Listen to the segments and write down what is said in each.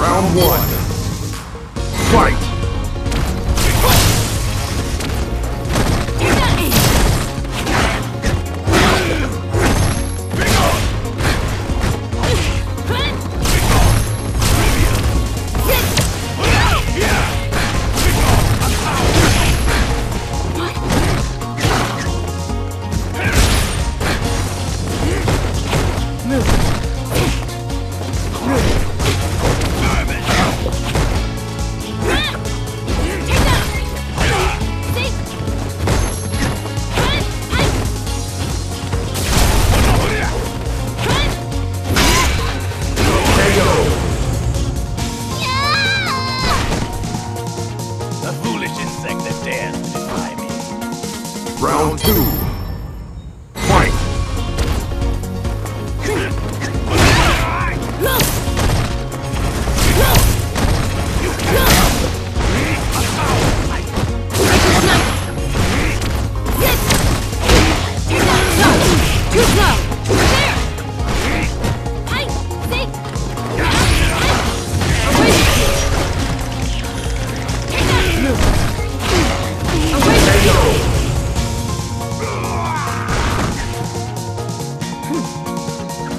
Round one. Fight! Round two. Fight!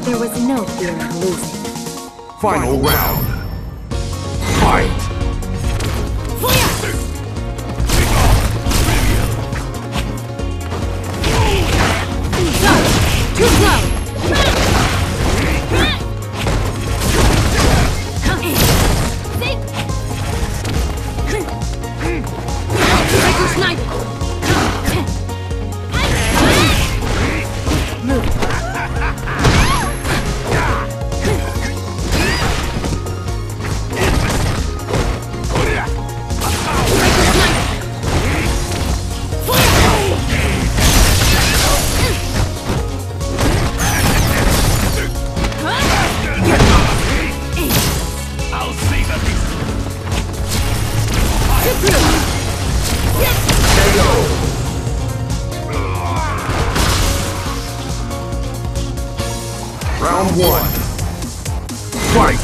There was no fear of losing. Final round. Fight! Round one. Fight!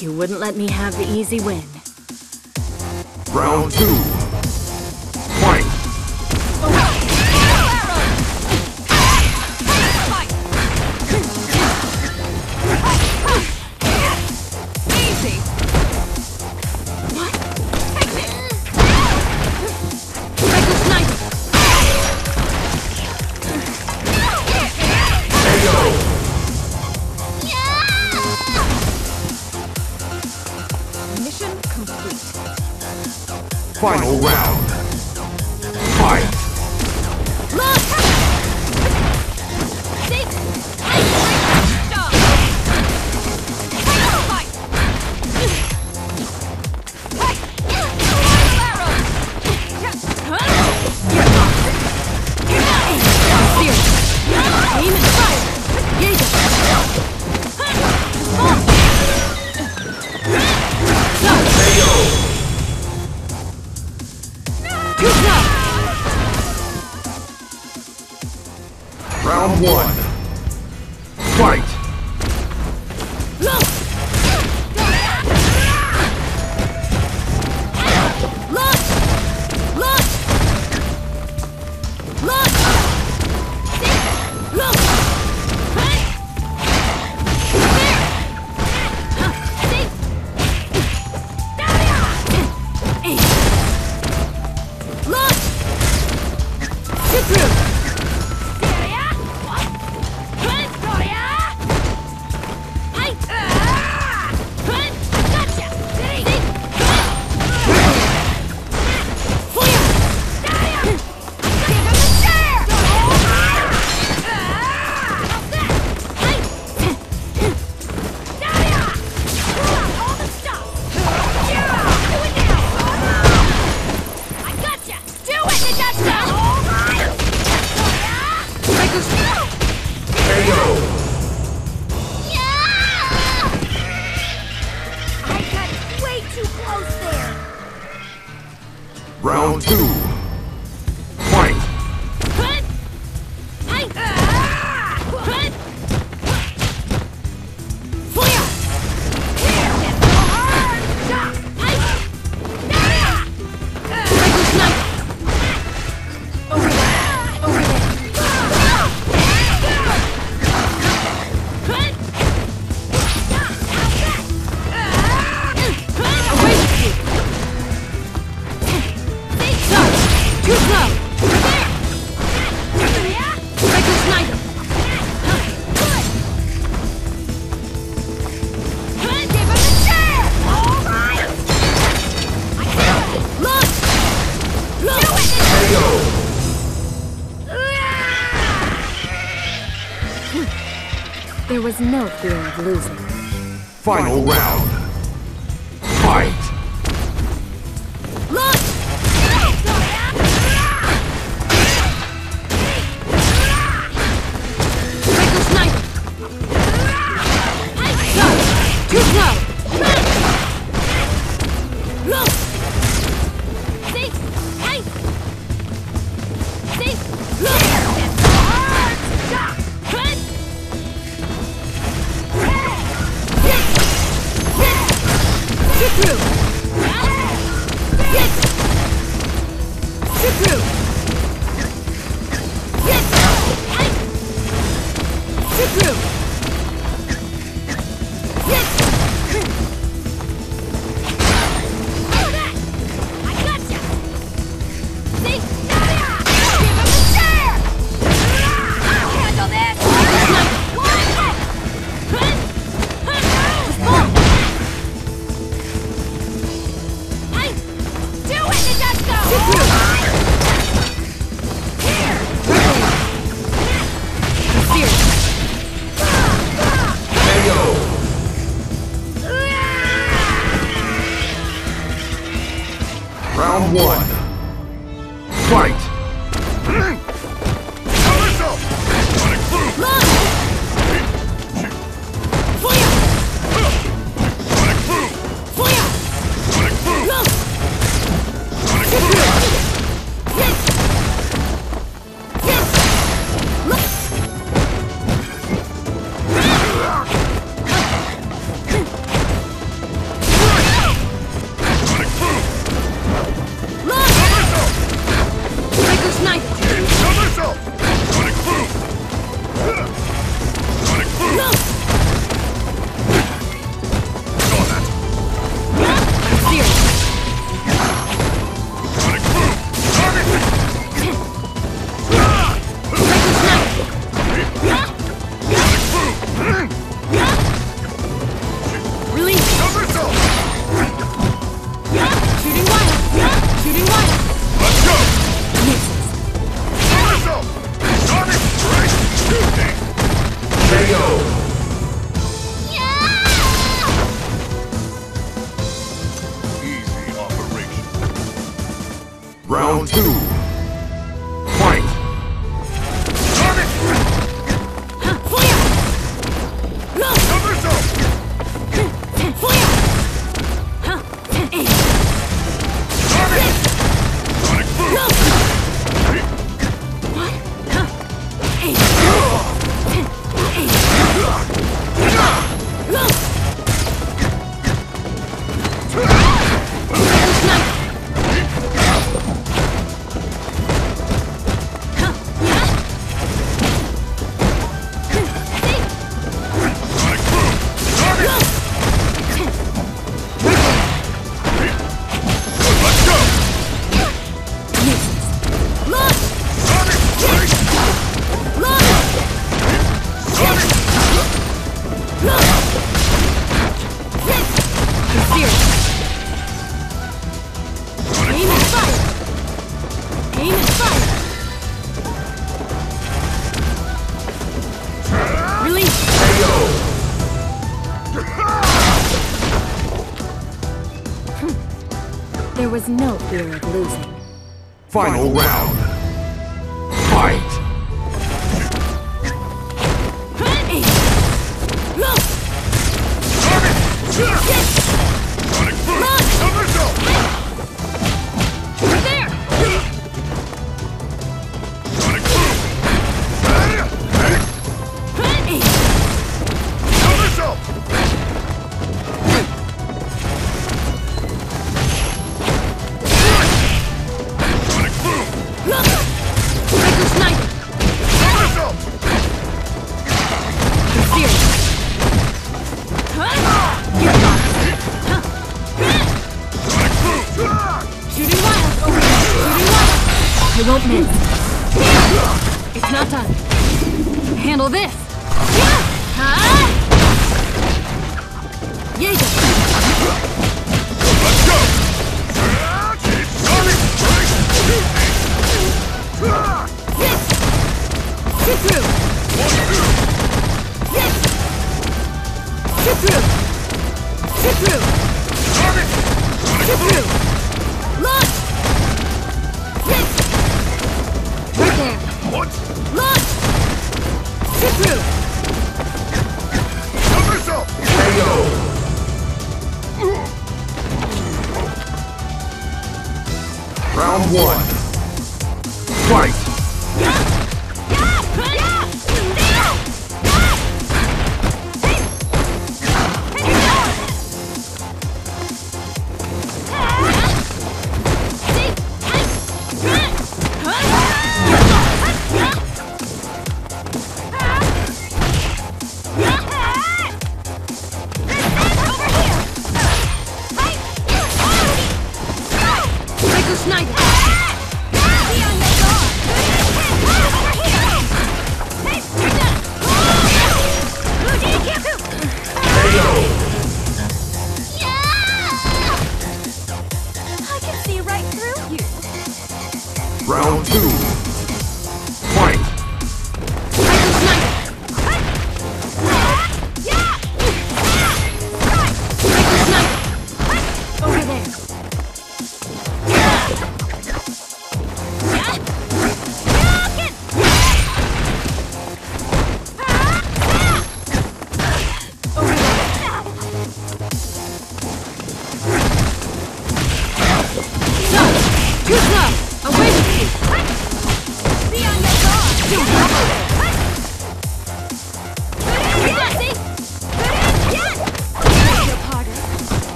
You wouldn't let me have the easy win. Round two. Fight! Final round. Fight! Round one. Fight! Look! Look! Look! Round two. There was no fear of losing. Final round. Fight! Round one. Fight! Round two. There was no fear of losing. Final round. Fight! Look! Over there! handle this!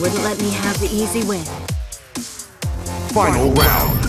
Wouldn't let me have the easy win. Final round.